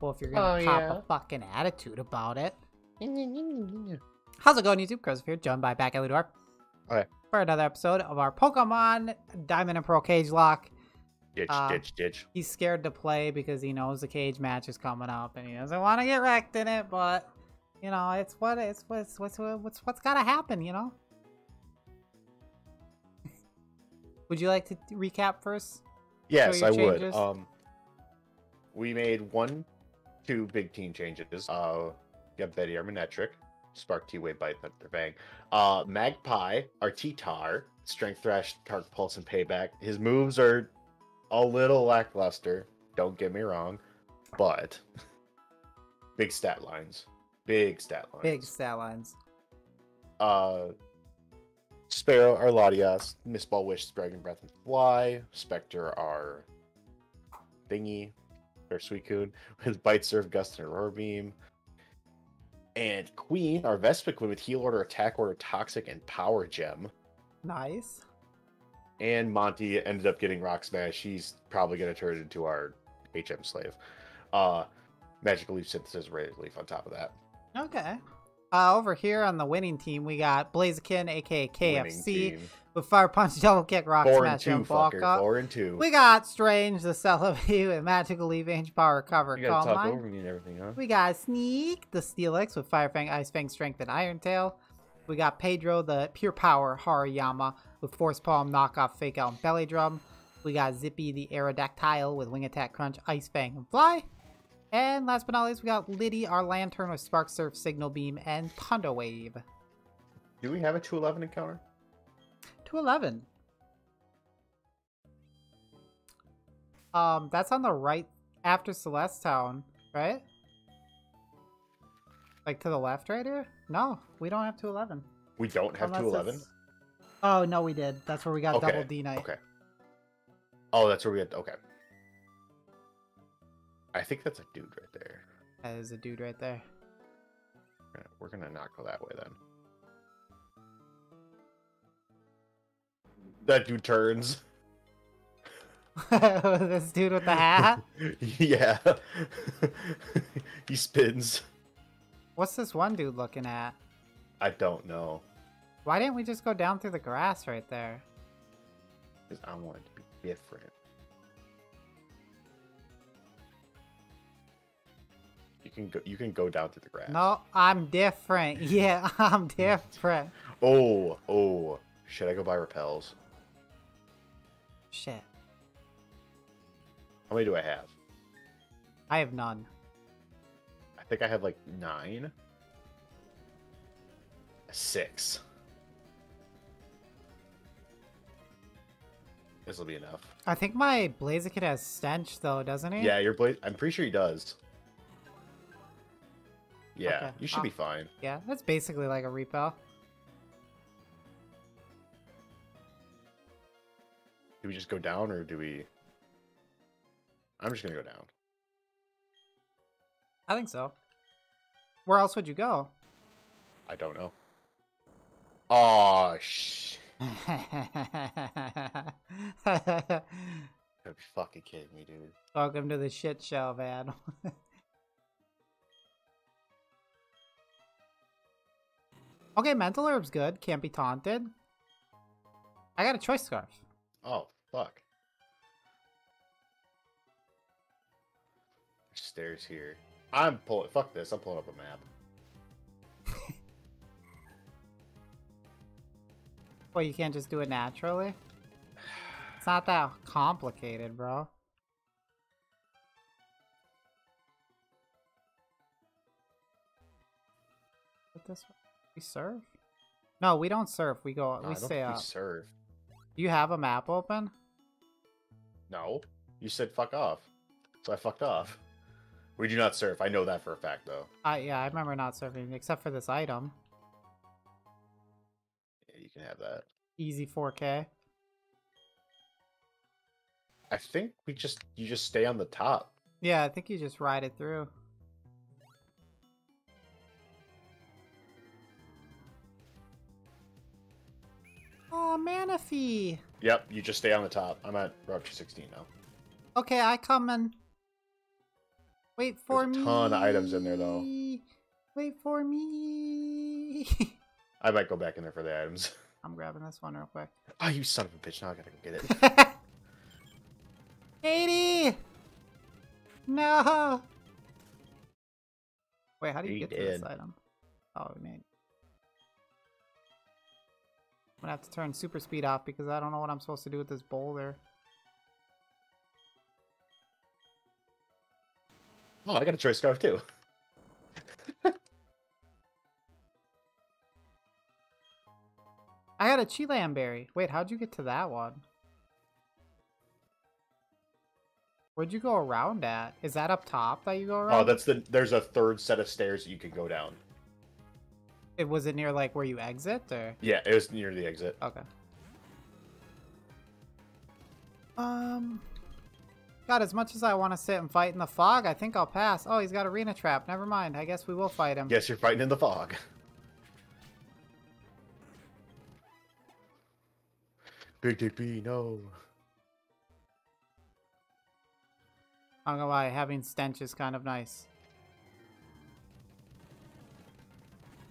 Well, if you're going to pop a fucking attitude about it. How's it going, YouTube? Chris here, joined by BackAllyDwarf. Alright. For another episode of our Pokemon Diamond and Pearl Cage Lock. Ditch. He's scared to play because he knows the cage match is coming up and he doesn't want to get wrecked in it, but you know, it's what's gotta happen, you know? Would you like to recap first? Yes, I would. We made two big team changes. Got Betty, our Manetric, Spark, T-Wave, Bite, Thunder, Bang. Magpie, our T-Tar, Strength Thrash, Dark Pulse, and Payback. His moves are a little lackluster, don't get me wrong, but big stat lines. Sparrow, our Latias, Miss Ball, Wish, Dragon Breath, and Fly. Spectre, our thingy, or Suicune, with Bite, Surf, Gust, and Roar Beam. And Queen, our Vespiquen, with Heal Order, Attack Order, Toxic, and Power Gem. Nice. And Monty ended up getting Rock Smash. He's probably going to turn into our HM slave. Magical Leaf, Synthesis, Radiant Leaf on top of that. Okay. Over here on the winning team, we got Blaziken, aka KFC, with Fire Punch, Double Kick, Rock Smash, and Walk Up. 4 and 2. We got Strange, the Celebi, with Magical Leaf, Angel Power, Recover, Calm Mind. You gotta talk over me and everything, huh? We got Sneak, the Steelix, with Fire Fang, Ice Fang, Strength, and Iron Tail. We got Pedro, the Pure Power Hariyama, with Force Palm, Knockoff, Fake Out, and Belly Drum. We got Zippy, the Aerodactyl, with Wing Attack, Crunch, Ice Fang, and Fly. And last but not least, we got Liddy, our Lantern, with Spark, Surf, Signal Beam, and Thunder Wave. Do we have a 211 encounter? 211. That's on the right after Celestestown, right? Like to the left right here? No, we don't have 211. We don't have 211? Oh, no, we did. That's where we got Double D Night. Okay. Oh, that's where we got... Okay. I think that's a dude right there. That is a dude right there. We're gonna not go that way then. That dude turns. This dude with the hat? Yeah. He spins. What's this one dude looking at? I don't know. Why didn't we just go down through the grass right there? Because I want it to be different. You can go down through the grass. No, I'm different. Yeah, I'm different. Oh. Should I go buy repels? Shit. How many do I have? I have none. I think I have like 9. 6. This will be enough. I think my Blaziken has stench though, doesn't he? Yeah, your Blaziken. I'm pretty sure he does. Yeah, okay. You should be fine. Yeah, that's basically like a repel. Do we just go down or do we... I'm just going to go down. I think so. Where else would you go? I don't know. Oh, shh. You're fucking kidding me, dude. Welcome to the shit show, man. Okay, Mental Herb's good. Can't be taunted. I got a Choice Scarf. Oh, fuck. There's stairs here. Fuck this. I'm pulling up a map. Well, you can't just do it naturally? It's not that complicated, bro. Put this one. We serve? No, we don't serve. We go. No, we stay up. We serve. Do you have a map open? No. You said fuck off, so I fucked off. We do not serve. I know that for a fact, though. Yeah, I remember not serving except for this item. Yeah, you can have that. Easy 4K. I think you just stay on the top. Yeah, I think you just ride it through. Oh, Manafi. Yep, you just stay on the top. I'm at Route 216 now. Okay, I come in. Wait for me. There's a ton of items in there, though. Wait for me. I might go back in there for the items. I'm grabbing this one real quick. Oh, you son of a bitch. Now I gotta go get it. Katie! No! Wait, how do you get to this item? Oh, we made it. I'm gonna have to turn super speed off because I don't know what I'm supposed to do with this boulder. Oh, I got a choice scarf too. I got a Chilam berry. Wait, how'd you get to that one? Where'd you go around at? Is that up top that you go around? Oh, that's the. There's a third set of stairs that you can go down. It was near like where you exit, or? Yeah, it was near the exit. Okay. God, as much as I want to sit and fight in the fog, I think I'll pass. Oh, he's got arena trap. Never mind. I guess we will fight him. Yes, you're fighting in the fog. Big DP, no. I'm gonna lie, having stench is kind of nice.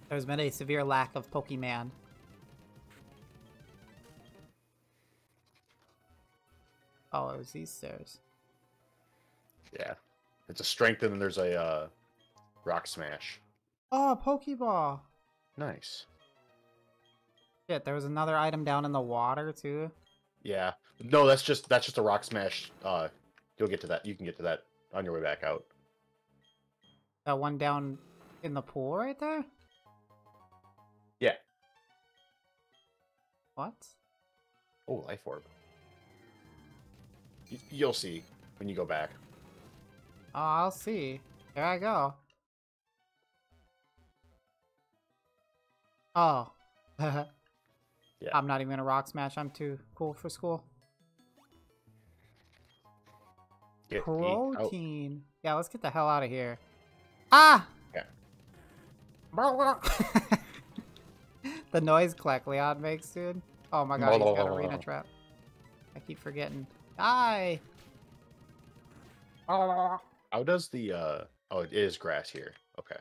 There's been a severe lack of Pokemon. Oh, it was these stairs. Yeah. It's a strength and then there's a rock smash. Oh, Pokeball. Nice. Shit, there was another item down in the water too. Yeah. No, that's just a rock smash. You'll get to that. You can get to that on your way back out. That one down in the pool right there? Yeah. What? Oh, life orb. You'll see when you go back. Oh, I'll see. There I go. Oh. Yeah. I'm not even gonna rock smash. I'm too cool for school. Get protein. Yeah, let's get the hell out of here. Ah! Yeah. The noise Clackleon makes, dude. Oh my god, he's got arena trap. I keep forgetting. Die! How does the... Oh, it is grass here. Okay.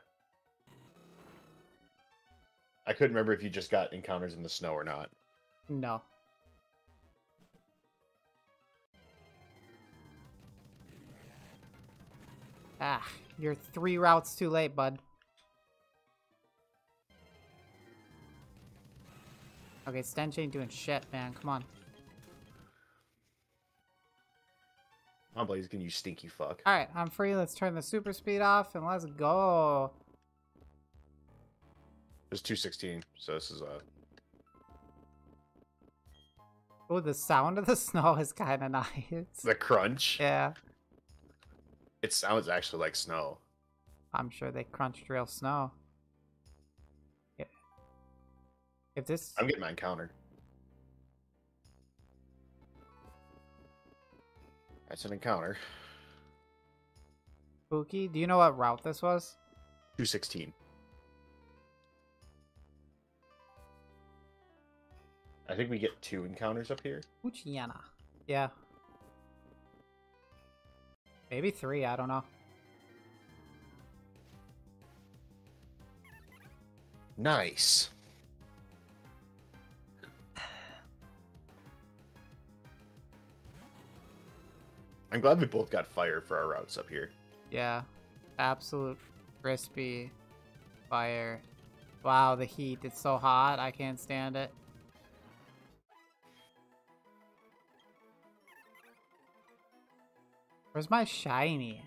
I couldn't remember if you just got encounters in the snow or not. No. Ah, you're 3 routes too late, bud. Okay, Stench ain't doing shit, man. Come on. Come on, Blaziken, you stinky fuck. Alright, I'm free. Let's turn the super speed off and let's go. There's 216, so this is a... Oh, the sound of the snow is kind of nice. The crunch? Yeah. It sounds actually like snow. I'm sure they crunched real snow. Yeah. If this... I'm getting my encounter. That's an encounter. Spooky, do you know what route this was? 216. I think we get 2 encounters up here. Uchiana. Yeah. Maybe 3, I don't know. Nice. I'm glad we both got fire for our routes up here. Yeah. Absolute crispy fire. Wow, the heat. It's so hot. I can't stand it. Where's my shiny?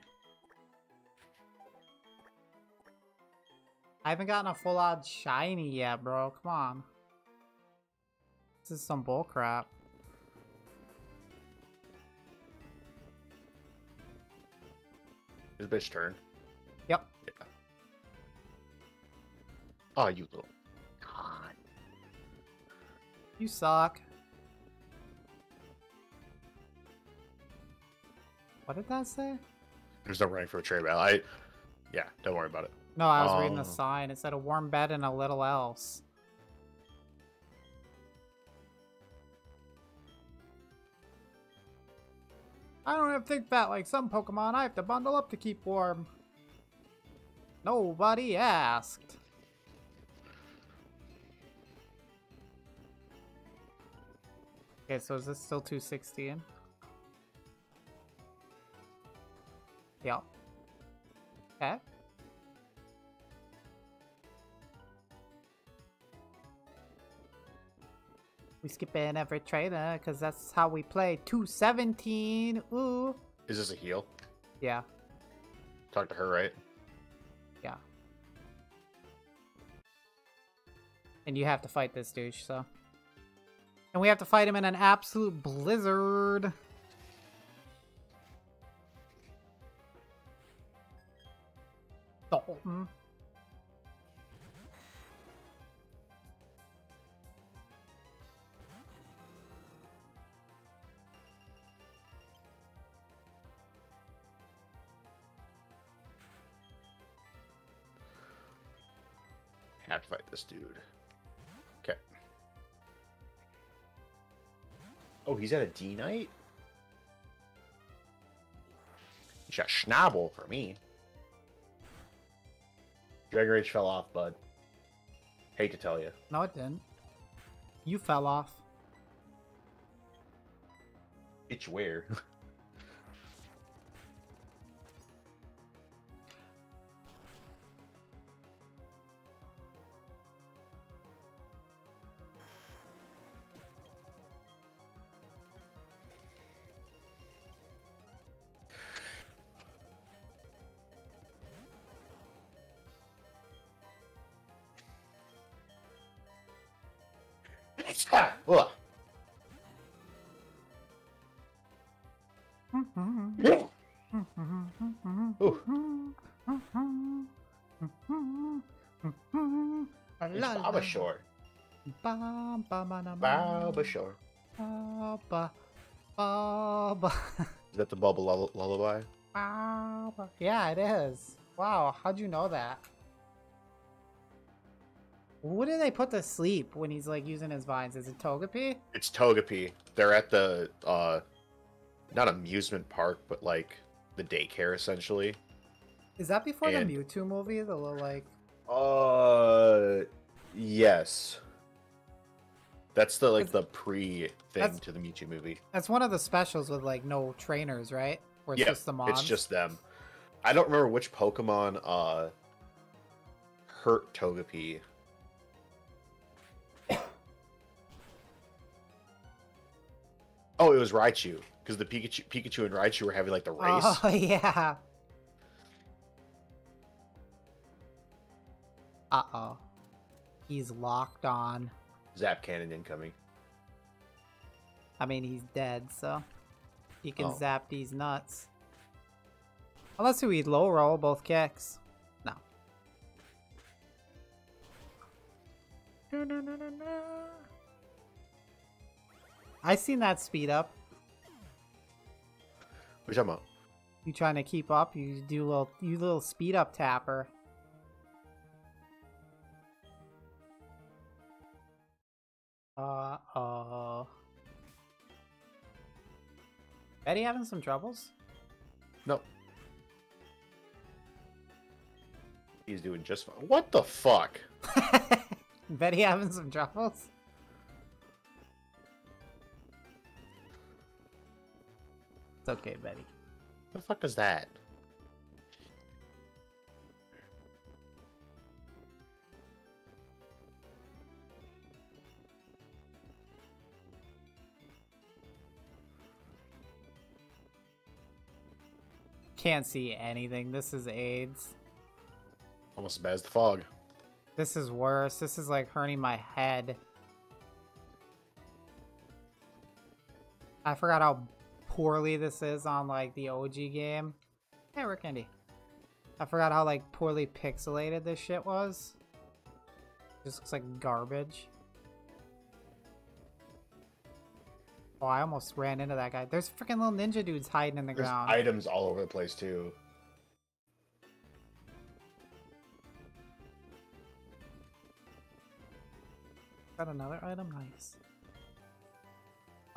I haven't gotten a full-on shiny yet, bro. Come on. This is some bullcrap. It's bitch turn. Yep. Yeah. Oh, you little god. You suck. What did that say? There's no running for a trade battle. Yeah, don't worry about it. No, I was reading the sign. It said a warm bed and a little else. I don't have to think that like some Pokemon I have to bundle up to keep warm. Nobody asked. Okay, so is this still 216 in? Yeah. Okay. We skip in every trainer, because that's how we play. 217! Ooh! Is this a heal? Yeah. Talk to her, right? Yeah. And you have to fight this douche, so. And we have to fight him in an absolute blizzard! Dalton. Have to fight this dude. Okay. Oh, he's at a D Knight? He's got Schnabel for me. Dragon Rage fell off, bud. Hate to tell you. No, it didn't. You fell off. It's where? Baba Shore. Baba Shore. Baba. Baba. Is that the Bubba Lullaby? Baba. Yeah, it is. Wow, how'd you know that? What do they put to sleep when he's like using his vines? Is it Togepi? It's Togepi. They're at the, not amusement park, but like the daycare essentially. Is that before the Mewtwo movie? The little like. Yes. That's the like the pre thing to the Mewtwo movie. That's one of the specials with like no trainers, right? Where it's just the moms. It's just them. I don't remember which Pokemon hurt Togepi. Oh, it was Raichu, because the Pikachu and Raichu were having like the race. Oh yeah. Uh oh. He's locked on. Zap cannon incoming. I mean, he's dead, so he can zap these nuts. Unless we low roll both kicks. No. I seen that speed up. What are you talking about? You trying to keep up? You do little, you little speed up tapper. Uh-oh. Betty having some troubles? No. He's doing just fine. What the fuck? Betty having some troubles? It's okay, Betty. The fuck is that? Can't see anything. This is AIDS. Almost as bad as the fog. This is worse. This is like hurting my head. I forgot how poorly this is on like the OG game. Hey, Rick Andy. I forgot how like poorly pixelated this shit was. Just looks like garbage. Oh, I almost ran into that guy. There's freaking little ninja dudes hiding in the ground. There's items all over the place, too. Got another item? Nice.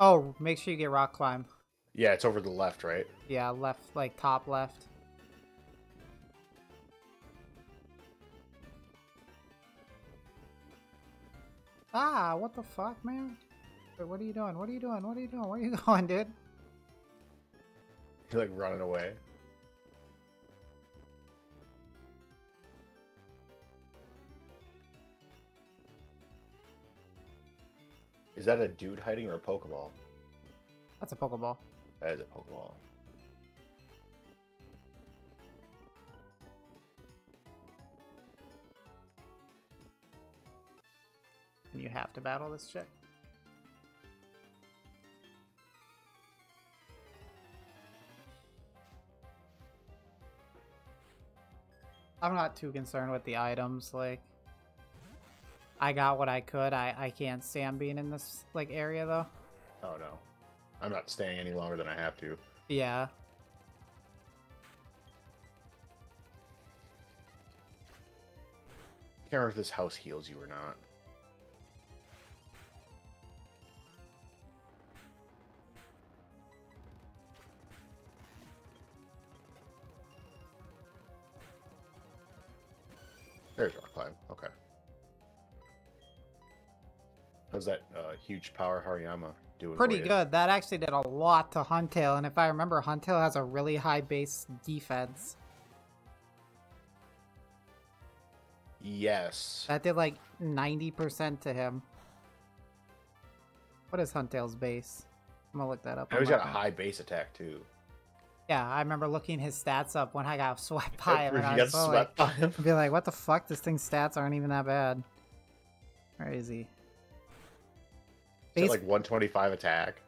Oh, make sure you get rock climb. Yeah, it's over to the left, right? Yeah, left, like top left. Ah, what the fuck, man? Wait, what are you doing? What are you doing? What are you doing? Where are you going, dude? You're like running away. Is that a dude hiding or a Pokeball? That's a Pokeball. That is a Pokeball. You have to battle this shit. I'm not too concerned with the items, like I got what I could. I can't stand being in this like area though. Oh no. I'm not staying any longer than I have to. Yeah. I can't remember if this house heals you or not. There's Rock Climb, okay. How's that huge power Hariyama doing? Pretty good. That actually did a lot to Huntail, and if I remember, Huntail has a really high base defense. Yes. That did like 90% to him. What is Huntail's base? I'm gonna look that up. He's got a high base attack too. Yeah, I remember looking his stats up when I got swept by him. I was swept by him. Be like, what the fuck? This thing's stats aren't even that bad. Where is he? He's like 125 attack.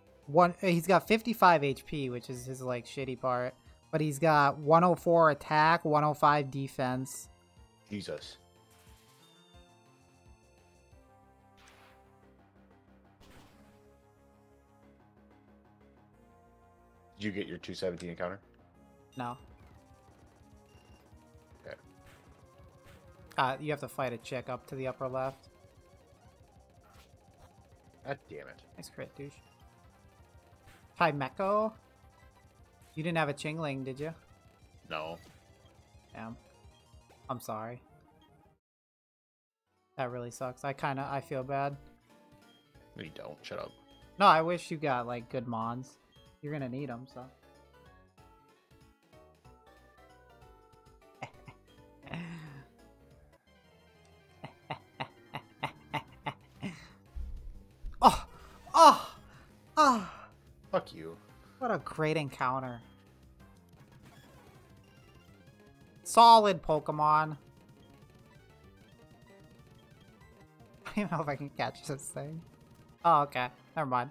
He's got 55 HP, which is his like shitty part. But he's got 104 attack, 105 defense. Jesus. Did you get your 217 encounter? No. Okay. You have to fight a chick up to the upper left. God damn it. Nice crit, douche. Hi, Meko. You didn't have a Chingling, did you? No. Damn. I'm sorry. That really sucks. I feel bad. No, you don't. Shut up. No, I wish you got, like, good mons. You're gonna need them, so. Oh! Oh! Oh! Fuck you. What a great encounter. Solid Pokemon. I don't even know if I can catch this thing. Oh, okay. Never mind.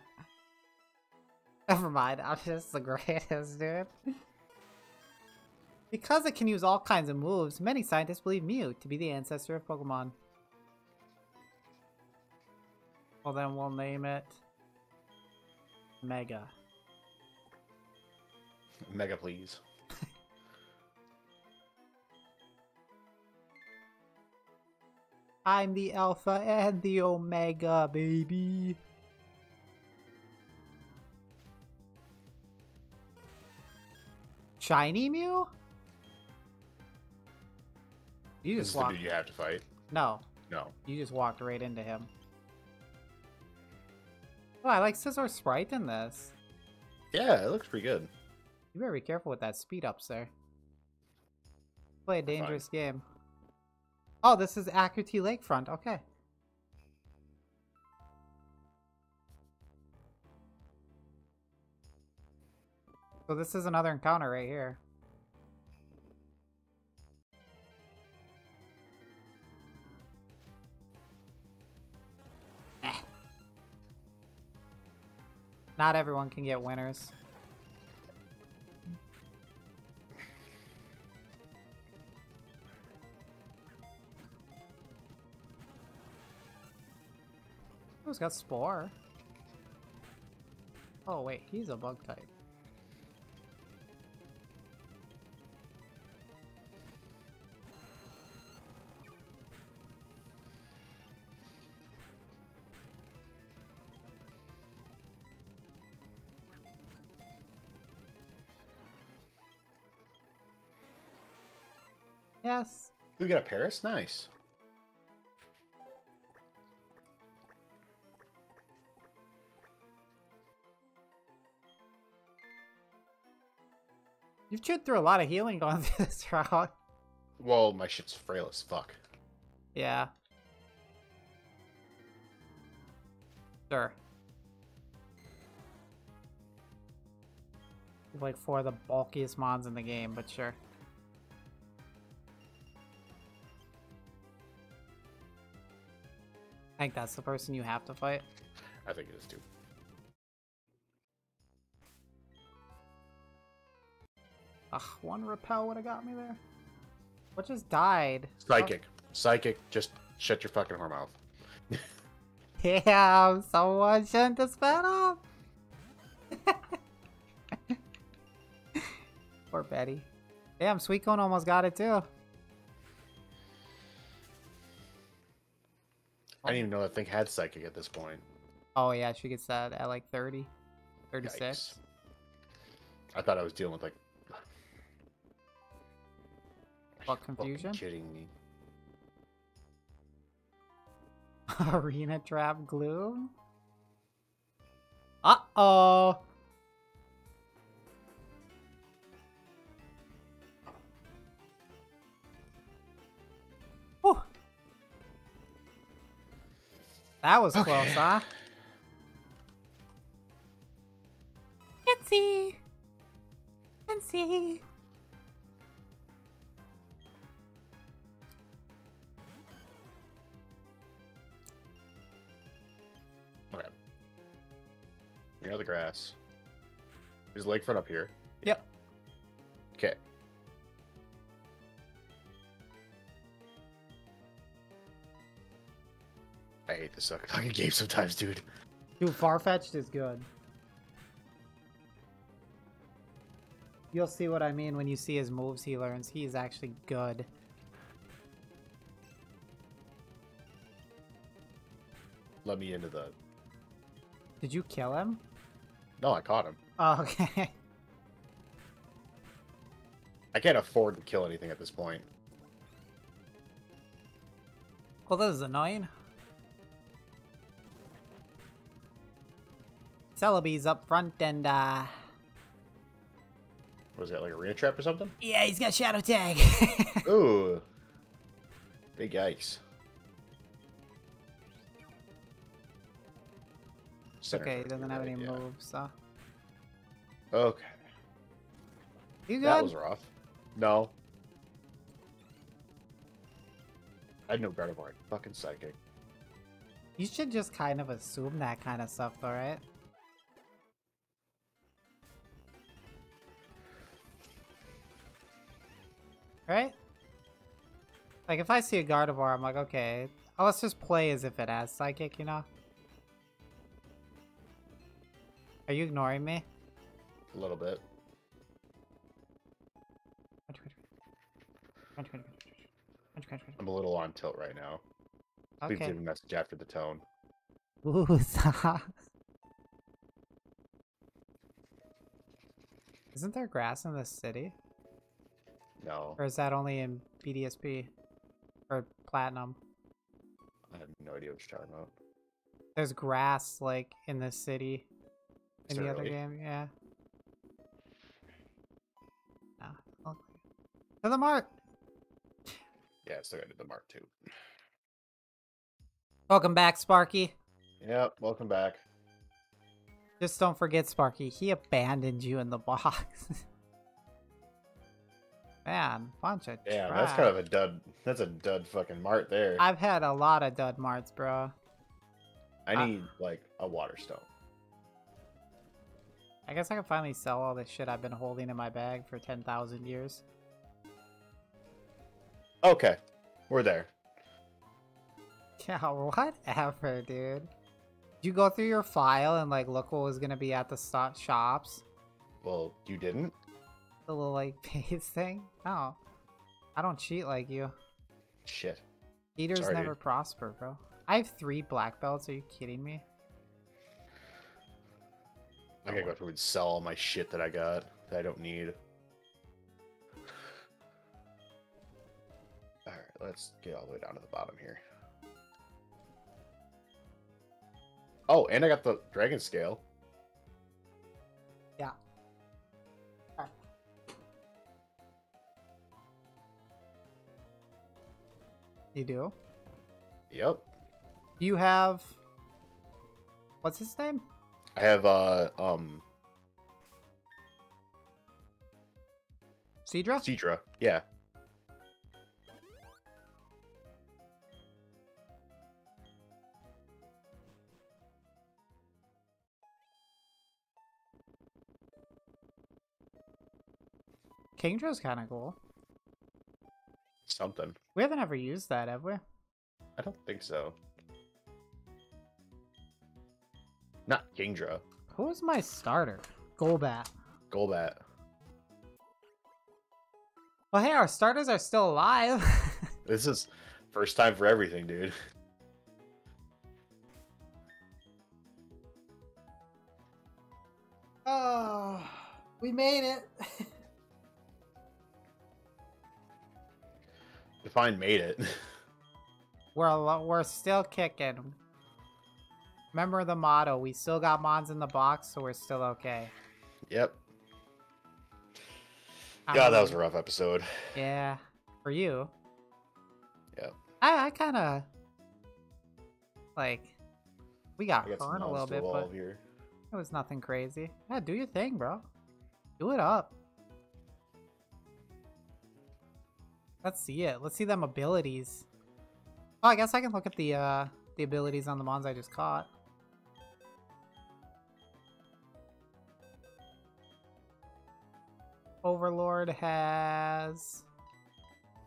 Never mind, I'm just the greatest, dude. Because it can use all kinds of moves, many scientists believe Mew to be the ancestor of Pokemon. Well, then we'll name it Mega. Mega, please. I'm the Alpha and the Omega, baby. Shiny Mew? You just walked. This is the dude you have to fight? No. No. You just walked right into him. Oh, I like Scizor's sprite in this. Yeah, it looks pretty good. You better be careful with that speed up, sir. Play a dangerous game. Oh, this is Acuity Lakefront. Okay. So this is another encounter right here. Not everyone can get winners. Who's got Spore? Oh wait, he's a bug type. Yes. We got a Paris? Nice. You've chewed through a lot of healing going through this route. Well, my shit's frail as fuck. Yeah. Sure. Like four of the bulkiest mons in the game, but sure. I think that's the person you have to fight. I think it is too. Ugh, one repel would have got me there. What just died? Psychic. Oh. Psychic, just shut your fucking whore mouth. Damn, someone shouldn't have sped up. Poor Betty. Damn, Suicune almost got it too. I didn't even know that thing had Psychic at this point. Oh yeah, she gets that at like 30. 36. Yikes. I thought I was dealing with like... What confusion? Fucking kidding me. Arena Trap Gloom? Uh-oh! That was okay. Close, huh? Fancy! Fancy! Okay. Near the grass. There's a lakefront up here. Yep. Okay. I hate this fucking game sometimes, dude. Dude, Farfetch'd is good. You'll see what I mean when you see his moves he learns. He is actually good. Let me into the... Did you kill him? No, I caught him. Oh, okay. I can't afford to kill anything at this point. Well, this is annoying. Celebi's up front and was that like a rear trap or something? Yeah, he's got shadow tag. Ooh. Big ice. Okay, he doesn't have any moves, so. Okay. You good? That was rough. No. I had no Gardevoir. Fucking psychic. You should just kind of assume that kind of stuff though, right? Right? Like, if I see a Gardevoir, I'm like, okay, let's just play as if it has Psychic, you know? Are you ignoring me? A little bit. I'm a little on tilt right now. Okay. Please leave a message after the tone. Ooh, stop. Isn't there grass in this city? No. Or is that only in BDSP? Or Platinum? I have no idea what you're talking about. There's grass, like, in this city. In the other game, yeah. Nah. To the mark! Yeah, I still gotta do the mark, too. Welcome back, Sparky. Yep, welcome back. Just don't forget, Sparky, he abandoned you in the box. Man, bunch of yeah, trash. That's kind of a dud. That's a dud fucking mart there. I've had a lot of dud marts, bro. I need, like, a water stone. I guess I can finally sell all this shit I've been holding in my bag for 10,000 years. Okay. We're there. Yeah, whatever, dude. Did you go through your file and, like, look what was going to be at the shops? Well, you didn't? The little, like, page thing? No. I don't cheat like you. Shit. Cheaters never prosper, bro. I have 3 black belts. Are you kidding me? I gotta go through and sell all my shit that I got that I don't need. let's get all the way down to the bottom here. Oh, and I got the Dragon Scale. Yeah. Right. You do? Yep. You have... What's his name? I have, Seadra? Seadra, yeah. Kingdra's kind of cool. Something. We haven't ever used that, have we? I don't think so. Not Kingdra. Who was my starter? Golbat. Golbat. Well, hey, our starters are still alive. This is first time for everything, dude. Oh, we made it. Define made it. We're still kicking. Remember the motto, we still got mons in the box, so we're still okay. Yep. God, that was a rough episode. Yeah. For you. Yeah. I kind of... Like... We got burned a little bit, but... Here. It was nothing crazy. Yeah, do your thing, bro. Do it up. Let's see it. Let's see them abilities. Oh, I guess I can look at the abilities on the mons I just caught. Overlord has... It's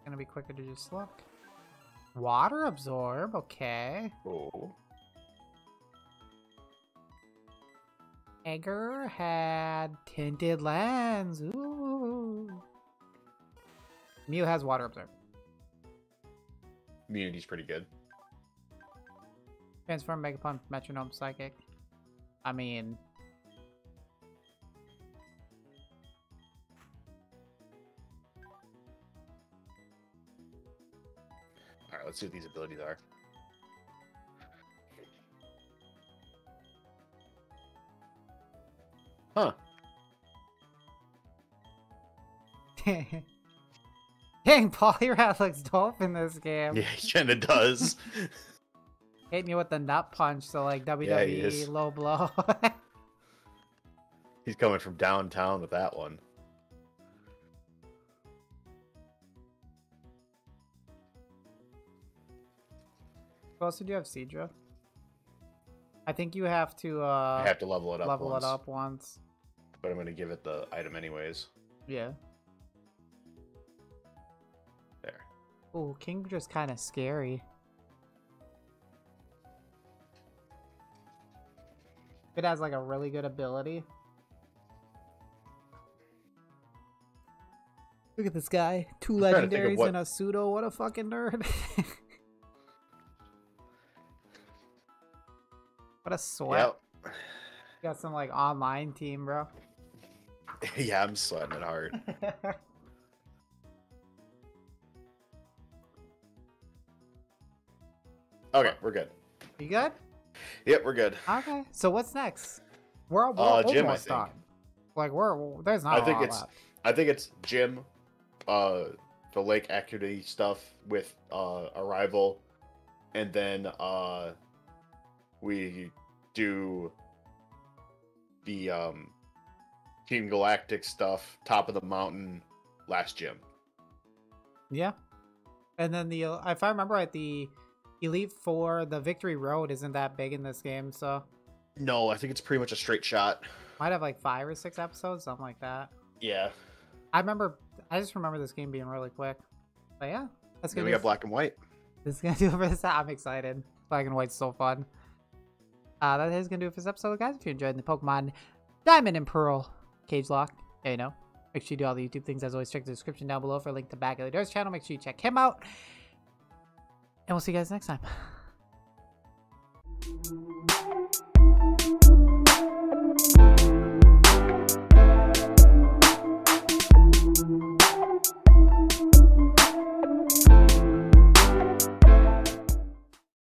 gonna be quicker to just look. Water absorb, okay. Oh. Egger had tinted lens, ooh. Mew has water absorb. Immunity's pretty good. Transform, Mega Punch, Metronome, Psychic. I mean... Alright, let's see what these abilities are. Huh. Dang, Poliwrath looks dope in this game. Yeah, he kinda does. Hitting you with the nut punch, so like WWE yeah, low blow. He's coming from downtown with that one. Who else did you have, Seadra? I think you have to. I have to level it up. Level it up once. But I'm gonna give it the item anyways. Yeah. There. Ooh, Kingdra's kind of scary. It has like a really good ability. Look at this guy. Two legendaries and a pseudo. What a fucking nerd. What a sweat. Yep. Got some like online team, bro. Yeah, I'm sweating it hard. Okay, we're good. You good? Yep, we're good. Okay, so what's next? We're gym, I think. Done. Like there's not. I think it's gym, the lake activity stuff with arrival, and then we do the Team Galactic stuff, top of the mountain, last gym. Yeah, and then the if I remember right, the Elite Four, the Victory Road isn't that big in this game, so... No, I think it's pretty much a straight shot. Might have like 5 or 6 episodes, something like that. Yeah. I just remember this game being really quick. But yeah, that's good. Then we got Black and White. This is going to do it for this episode. I'm excited. Black and White's so fun. That is going to do it for this episode, guys. If you enjoyed the Pokemon Diamond and Pearl Cage Lock, there you know. Make sure you do all the YouTube things. As always, check the description down below for a link to BackAllyDwarf's channel. Make sure you check him out. And we'll see you guys next time.